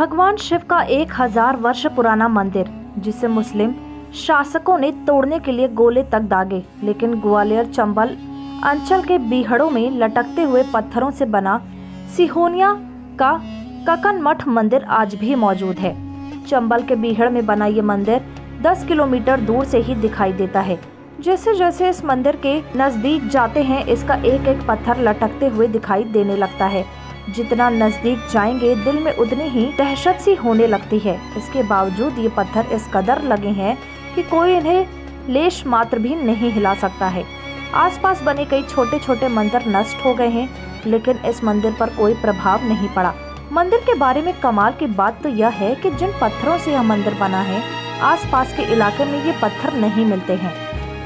भगवान शिव का 1000 वर्ष पुराना मंदिर, जिसे मुस्लिम शासकों ने तोड़ने के लिए गोले तक दागे, लेकिन ग्वालियर चंबल अंचल के बीहड़ों में लटकते हुए पत्थरों से बना सिहोनिया का ककनमठ मंदिर आज भी मौजूद है। चंबल के बीहड़ में बना ये मंदिर 10 किलोमीटर दूर से ही दिखाई देता है। जैसे जैसे इस मंदिर के नज़दीक जाते हैं, इसका एक एक पत्थर लटकते हुए दिखाई देने लगता है। जितना नज़दीक जाएंगे, दिल में उतनी ही दहशत सी होने लगती है। इसके बावजूद ये पत्थर इस कदर लगे हैं कि कोई इन्हें लेश मात्र भी नहीं हिला सकता है। आसपास बने कई छोटे छोटे मंदिर नष्ट हो गए हैं, लेकिन इस मंदिर पर कोई प्रभाव नहीं पड़ा। मंदिर के बारे में कमाल की बात तो यह है कि जिन पत्थरों से यह मंदिर बना है, आसपास के इलाके में ये पत्थर नहीं मिलते हैं।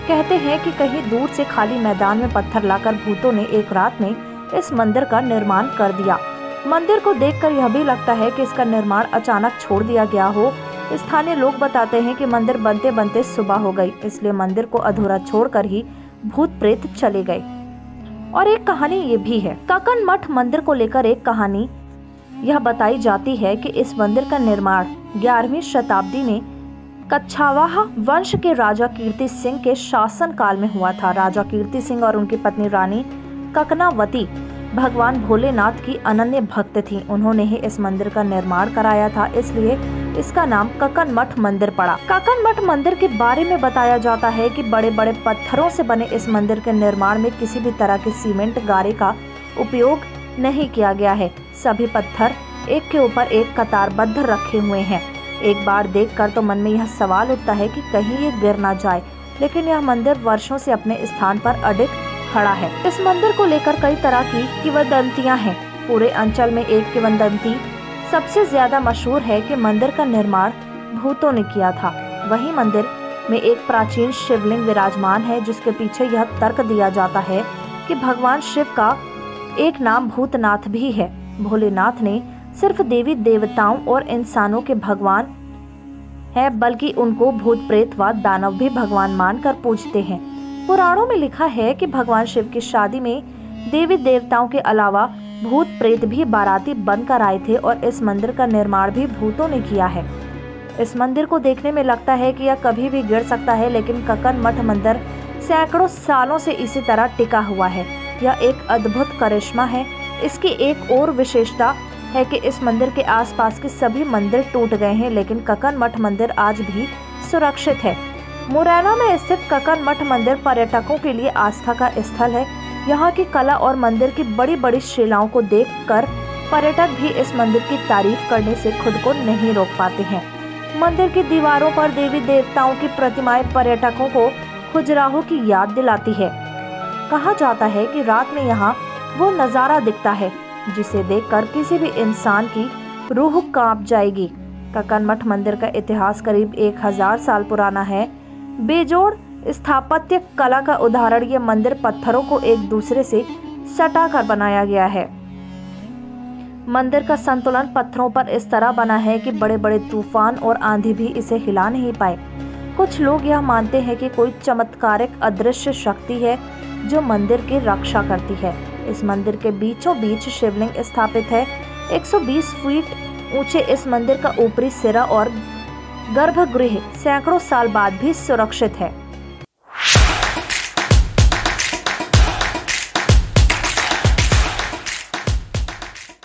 कहते हैं कि कहीं दूर से खाली मैदान में पत्थर लाकर भूतों ने एक रात में इस मंदिर का निर्माण कर दिया। मंदिर को देखकर यह भी लगता है कि इसका निर्माण अचानक छोड़ दिया गया हो। स्थानीय लोग बताते हैं कि मंदिर बनते बनते सुबह हो गई, इसलिए मंदिर को अधूरा छोड़कर ही भूत प्रेत चले गए। और एक कहानी ये भी है। ककनमठ मंदिर को लेकर एक कहानी यह बताई जाती है कि इस मंदिर का निर्माण 11वीं शताब्दी में कच्छावा वंश के राजा कीर्ति सिंह के शासन काल में हुआ था। राजा कीर्ति सिंह और उनकी पत्नी रानी ककनावती भगवान भोलेनाथ की अनन्य भक्त थीं। उन्होंने ही इस मंदिर का निर्माण कराया था, इसलिए इसका नाम ककनमठ मंदिर पड़ा। ककनमठ मंदिर के बारे में बताया जाता है कि बड़े बड़े पत्थरों से बने इस मंदिर के निर्माण में किसी भी तरह के सीमेंट गारे का उपयोग नहीं किया गया है। सभी पत्थर एक के ऊपर एक कतारबद्ध रखे हुए हैं। एक बार देखकर तो मन में यह सवाल उठता है कि कहीं ये गिर ना जाए, लेकिन यह मंदिर वर्षों से अपने स्थान पर अडिग खड़ा है। इस मंदिर को लेकर कई तरह की किंवदंतियां हैं। पूरे अंचल में एक किंवदंती सबसे ज्यादा मशहूर है कि मंदिर का निर्माण भूतों ने किया था। वही मंदिर में एक प्राचीन शिवलिंग विराजमान है, जिसके पीछे यह तर्क दिया जाता है कि भगवान शिव का एक नाम भूतनाथ भी है। भोलेनाथ ने सिर्फ देवी देवताओं और इंसानों के भगवान है, बल्कि उनको भूत प्रेत व दानव भी भगवान मानकर पूजते हैं। पुराणों में लिखा है कि भगवान शिव की शादी में देवी देवताओं के अलावा भूत प्रेत भी बाराती बनकर आए थे, और इस मंदिर का निर्माण भी भूतों ने किया है। इस मंदिर को देखने में लगता है कि यह कभी भी गिर सकता है, लेकिन ककनमठ मंदिर सैकड़ों सालों से इसी तरह टिका हुआ है। यह एक अद्भुत करिश्मा है। इसकी एक और विशेषता है कि इस मंदिर के आसपास के सभी मंदिर टूट गए हैं, लेकिन ककनमठ मंदिर आज भी सुरक्षित है। मुरैना में स्थित ककनमठ मंदिर पर्यटकों के लिए आस्था का स्थल है। यहाँ की कला और मंदिर की बड़ी बड़ी शिलाओं को देखकर पर्यटक भी इस मंदिर की तारीफ करने से खुद को नहीं रोक पाते हैं। मंदिर की दीवारों पर देवी देवताओं की प्रतिमाएं पर्यटकों को खजुराहो की याद दिलाती है। कहा जाता है कि रात में यहाँ वो नज़ारा दिखता है जिसे देखकर किसी भी इंसान की रूह कांप जाएगी। ककनमठ मंदिर का इतिहास करीब 1000 साल पुराना है। बेजोड़ स्थापत्य कला का उदाहरण ये मंदिर पत्थरों को एक दूसरे से सटा कर बनाया गया है। मंदिर का संतुलन पत्थरों पर इस तरह बना है कि बड़े बड़े तूफान और आंधी भी इसे हिला नहीं पाए। कुछ लोग यह मानते हैं कि कोई चमत्कारिक अदृश्य शक्ति है जो मंदिर की रक्षा करती है। इस मंदिर के बीचों बीच शिवलिंग स्थापित है। 120 फीट ऊंचे इस मंदिर का ऊपरी सिरा और गर्भगृह सैकड़ों साल बाद भी सुरक्षित है।